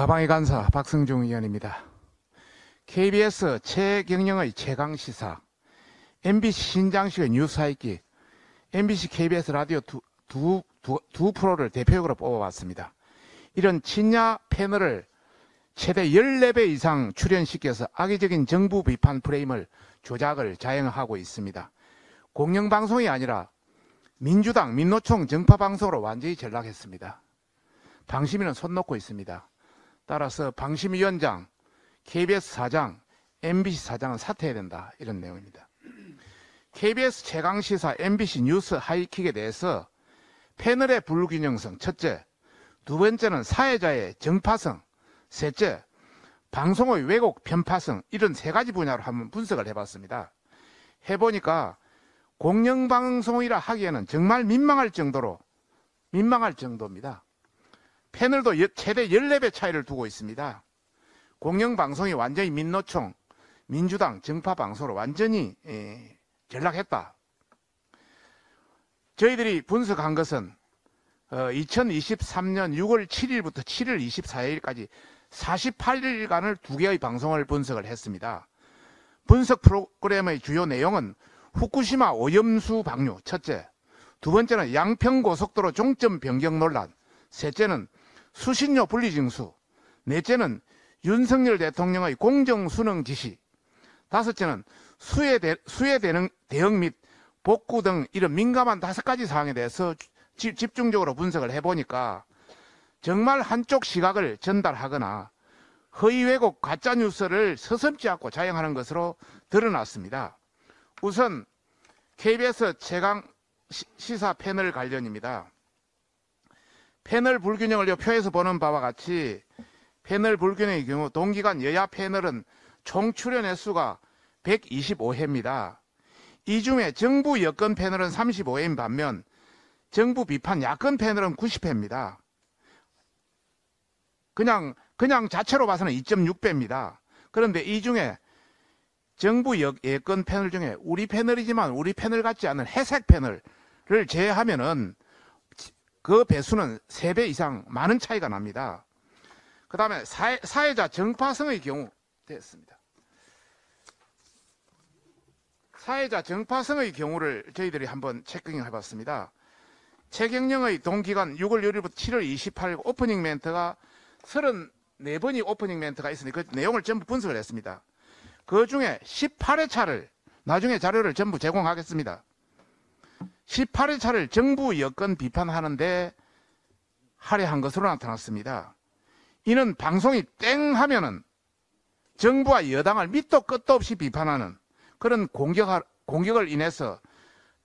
가방의 간사 박성중 의원입니다. KBS 최경영의 최강시사, MBC 신장식의 뉴스하이킥, MBC KBS 라디오 두 프로를 대표적으로 뽑아왔습니다. 이런 친야 패널을 최대 14배 이상 출연시켜서 악의적인 정부 비판 프레임을 조작을 자행하고 있습니다. 공영방송이 아니라 민주당, 민노총 정파방송으로 완전히 전락했습니다. 방심위는 손 놓고 있습니다. 따라서 방심위원장, KBS 사장, MBC 사장은 사퇴해야 된다, 이런 내용입니다. KBS 최강시사, MBC 뉴스 하이킥에 대해서 패널의 불균형성, 첫째, 두 번째는 사회자의 정파성, 셋째, 방송의 왜곡, 편파성, 이런 세 가지 분야로 한번 분석을 해봤습니다. 해보니까 공영방송이라 하기에는 정말 민망할 정도입니다. 패널도 최대 14배 차이를 두고 있습니다. 공영방송이 완전히 민노총, 민주당, 정파방송으로 완전히 전락했다. 저희들이 분석한 것은 2023년 6월 7일부터 7월 24일까지 48일간을 두 개의 방송을 분석을 했습니다. 분석 프로그램의 주요 내용은 후쿠시마 오염수 방류, 첫째, 두 번째는 양평고속도로 종점 변경 논란, 셋째는 수신료 분리징수, 넷째는 윤석열 대통령의 공정수능 지시, 다섯째는 수해 대응 및 복구 등 이런 민감한 5가지 사항에 대해서 집중적으로 분석을 해보니까 정말 한쪽 시각을 전달하거나 허위 왜곡 가짜뉴스를 서슴지 않고 자행하는 것으로 드러났습니다. 우선 KBS 최강시사 패널 관련입니다. 패널 불균형을 이 표에서 보는 바와 같이 패널 불균형의 경우 동기간 여야 패널은 총 출연 횟수가 125회입니다. 이 중에 정부 여권 패널은 35회인 반면 정부 비판 야권 패널은 90회입니다. 그냥 자체로 봐서는 2.6배입니다. 그런데 이 중에 정부 여권 패널 중에 우리 패널이지만 우리 패널 같지 않은 회색 패널을 제외하면은 그 배수는 3배 이상 많은 차이가 납니다. 그 다음에 사회자 정파성의 경우 됐습니다. 사회자 정파성의 경우를 저희들이 한번 체크해 봤습니다. 최경영의 동기간 6월 6일부터 7월 28일 오프닝 멘트가 34번이 오프닝 멘트가 있으니 그 내용을 전부 분석을 했습니다. 그 중에 18회차를 나중에 자료를 전부 제공하겠습니다. 18회차를 정부 여건 비판하는데 할애한 것으로 나타났습니다. 이는 방송이 땡 하면은 정부와 여당을 밑도 끝도 없이 비판하는 그런 공격을 인해서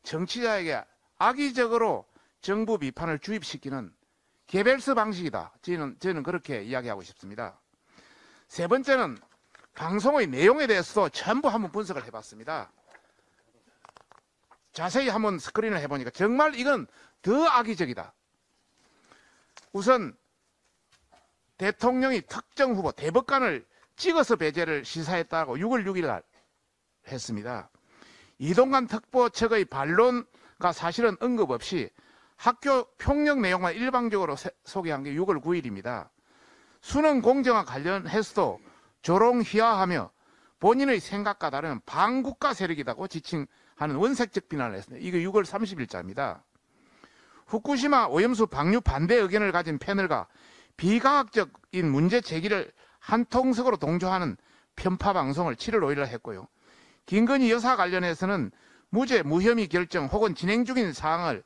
정치자에게 악의적으로 정부 비판을 주입시키는 게벨스 방식이다. 저희는 그렇게 이야기하고 싶습니다. 세 번째는 방송의 내용에 대해서도 전부 한번 분석을 해봤습니다. 자세히 한번 스크린을 해보니까 정말 이건 더 악의적이다. 우선 대통령이 특정 후보 대법관을 찍어서 배제를 시사했다고 6월 6일 날 했습니다. 이동관 특보 측의 반론과 사실은 언급 없이 학교 폭력 내용만 일방적으로 소개한 게 6월 9일입니다. 수능 공정화 관련해서도 조롱희화하며 본인의 생각과 다른 반국가 세력이라고 지칭하는 원색적 비난을 했습니다. 이게 6월 30일자입니다. 후쿠시마 오염수 방류 반대 의견을 가진 패널과 비과학적인 문제 제기를 한통속으로 동조하는 편파 방송을 7월 5일에 했고요. 김건희 여사 관련해서는 무죄, 무혐의 결정 혹은 진행 중인 사항을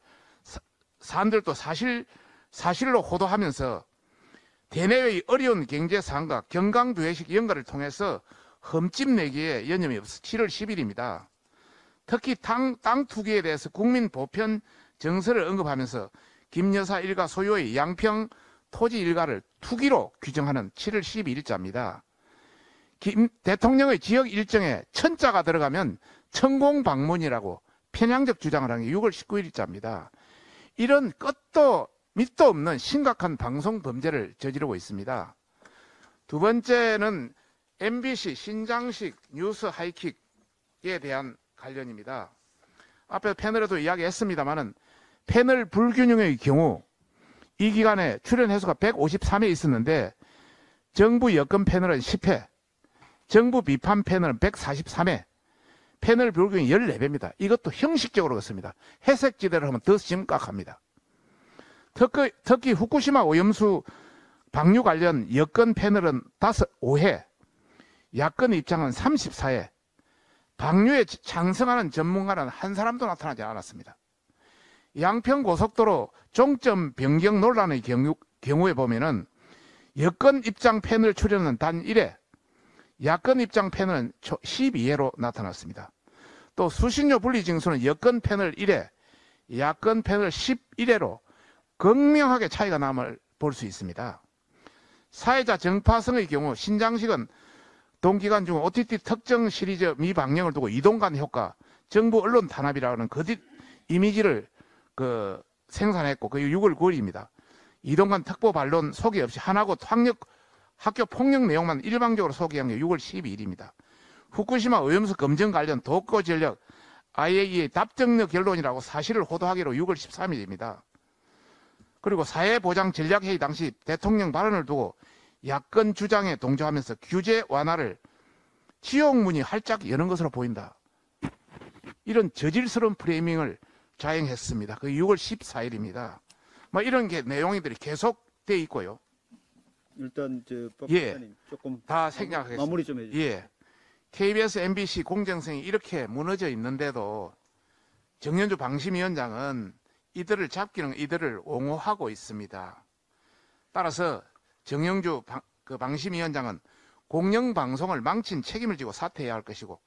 사람들도 사실로 호도하면서 대내외의 어려운 경제 상황과 경강부회식 연가를 통해서 흠집 내기에 여념이 없어 7월 10일입니다. 특히 땅 투기에 대해서 국민 보편 정서를 언급하면서 김 여사 일가 소유의 양평 토지 일가를 투기로 규정하는 7월 12일자입니다. 김 대통령의 지역 일정에 천자가 들어가면 천공방문이라고 편향적 주장을 한 게 6월 19일자입니다. 이런 끝도 밑도 없는 심각한 방송 범죄를 저지르고 있습니다. 두 번째는 MBC 신장식 뉴스 하이킥에 대한 관련입니다. 앞에 패널에도 이야기했습니다만은 패널 불균형의 경우 이 기간에 출연 횟수가 153회 있었는데 정부 여권 패널은 10회, 정부 비판 패널은 143회, 패널 불경이 14배입니다. 이것도 형식적으로 그렇습니다. 회색지대를 하면 더 심각합니다. 특히 후쿠시마 오염수 방류 관련 여권 패널은 5회, 야권 입장은 34회, 방류에 찬성하는 전문가는 한 사람도 나타나지 않았습니다. 양평고속도로 종점 변경 논란의 경우에 보면은 여권 입장 패널 출연은 단 1회, 야권 입장 패널은 12회로 나타났습니다. 또 수신료 분리징수는 여권 패널 1회, 야권 패널 11회로 극명하게 차이가 남을 볼 수 있습니다. 사회자 정파성의 경우 신장식은 동기간 중 OTT 특정 시리즈 미방영을 두고 이동관 효과, 정부 언론 탄압이라는 거짓 이미지를 생산했고 그게 6월 9월입니다. 이동관 특보 반론 소개 없이 하나고 학교 폭력 내용만 일방적으로 소개한 게 6월 12일입니다. 후쿠시마 오염수 검증 관련 도쿄 전력 IAEA의 답정너 결론이라고 사실을 호도하기로 6월 13일입니다. 그리고 사회보장 전략회의 당시 대통령 발언을 두고 야권 주장에 동조하면서 규제 완화를 지옥문이 활짝 여는 것으로 보인다. 이런 저질스러운 프레이밍을 자행했습니다. 그게 6월 14일입니다. 이런 게 내용들이 계속돼 있고요. 일단 박사님 조금 다 생략하겠습니다. 마무리 좀 해주세요. 예. KBS, MBC 공정성이 이렇게 무너져 있는데도 정연주 방심위원장은 이들을 잡기는 이들을 옹호하고 있습니다. 따라서 정연주 방심위원장은 공영방송을 망친 책임을 지고 사퇴해야 할 것이고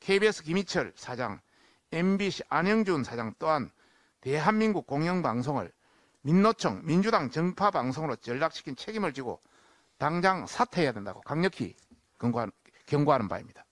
KBS 김희철 사장, MBC 안영준 사장 또한 대한민국 공영방송을 민노총, 민주당 정파방송으로 전락시킨 책임을 지고 당장 사퇴해야 된다고 강력히 경고하는 바입니다.